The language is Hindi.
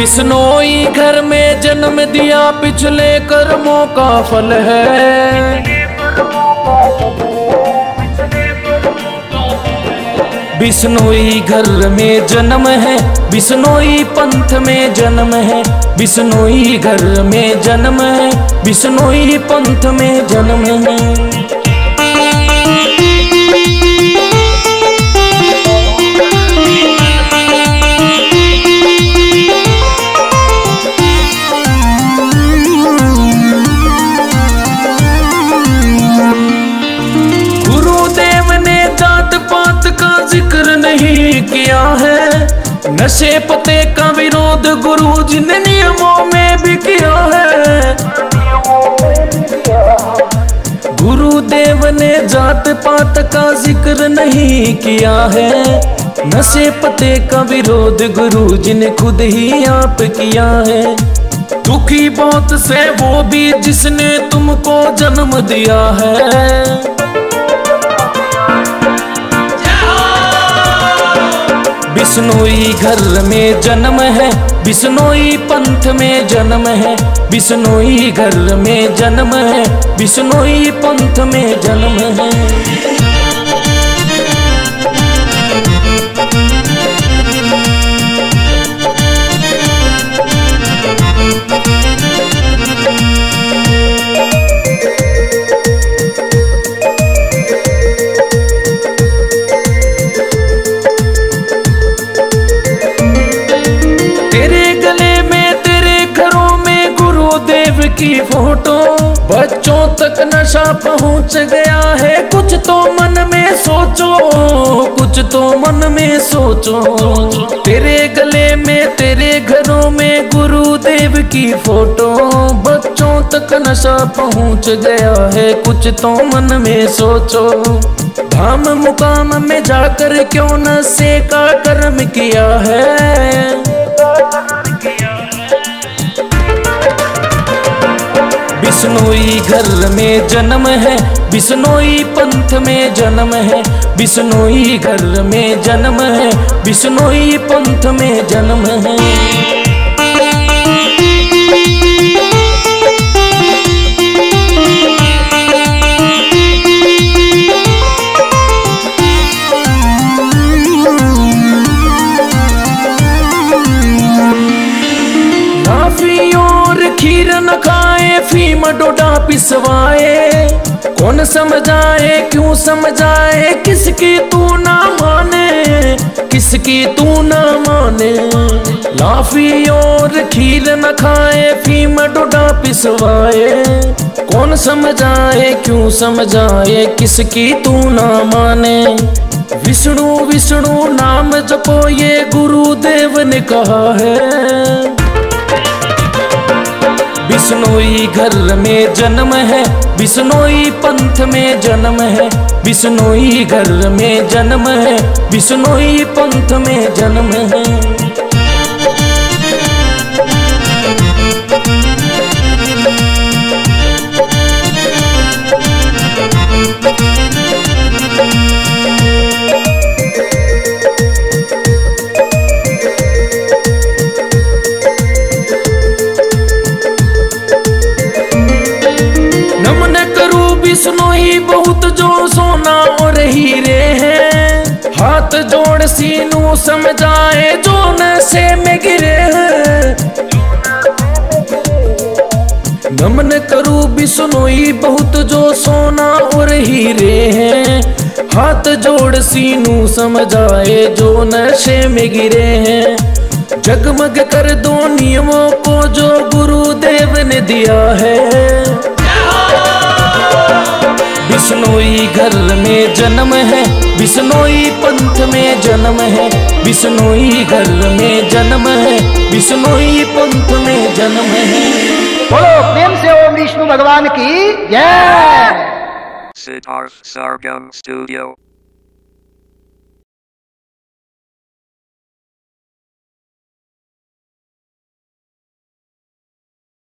बिश्नोई घर में जन्म दिया, पिछले कर्मों का फल है। बिश्नोई घर में जन्म है, बिश्नोई पंथ में जन्म है। बिश्नोई घर में जन्म है, बिश्नोई पंथ में जन्म है। किया है नशे पते का विरोध, गुरु जी ने नियमों में भी किया है। गुरुदेव ने जात पात का जिक्र नहीं किया है, नशे पते का विरोध गुरु जी ने खुद ही आप किया है। दुखी बहुत से वो भी जिसने तुमको जन्म दिया है। बिश्नोई घर में जन्म है, बिश्नोई पंथ में जन्म है। बिश्नोई घर में जन्म है, बिश्नोई पंथ में जन्म है। की फोटो बच्चों तक नशा पहुंच गया है, कुछ तो मन में सोचो, कुछ तो मन में सोचो। तेरे गले में तेरे घरों में गुरुदेव की फोटो बच्चों तक नशा पहुंच गया है, कुछ तो मन में सोचो। धाम मुकाम में जाकर क्यों नशे का कर्म किया है। बिश्नोई घर में जन्म है, बिश्नोई पंथ में जन्म है। बिश्नोई घर में जन्म है, बिश्नोई पंथ में जन्म है। खीर न खाए फीम डोडा पिसवाए, कौन समझाए क्यों समझाए, किसकी तू ना माने, किसकी तू ना माने। लाफी और खीर न खाए फीम डोडा पिसवाए, कौन समझाए क्यों समझाए, किसकी तू ना माने। विष्णु विष्णु नाम जपो ये गुरुदेव ने कहा है। बिश्नोई घर में जन्म है, बिश्नोई पंथ में जन्म है। बिश्नोई घर में जन्म है, बिश्नोई पंथ में जन्म है। बिश्नोई बहुत जो सोना और हीरे हैं, हाथ जोड़ सीनू समझाए जो नशे में गिरे हैं। नमन करूं बिश्नोई बहुत जो सोना और हीरे हैं, हाथ जोड़ सीनू समझाए जो नशे में गिरे हैं। जगमग कर दो नियमों को जो गुरुदेव ने दिया है। बिश्नोई घर में जन्म है, बिश्नोई पंथ में जन्म है। बिश्नोई घर में जन्म है, बिश्नोई पंथ में जन्म है। बोलो प्रेम से ओम विष्णु भगवान की जय। सितार सारंग स्टूडियो।